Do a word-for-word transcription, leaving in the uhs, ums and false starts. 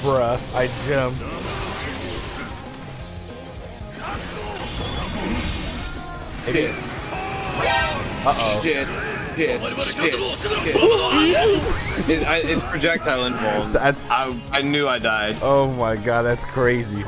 bruh, I jumped. It is. Uh-oh. Shit. Shit. Shit. Shit. It's projectile involved. That's... I, I knew I died. Oh my god, that's crazy.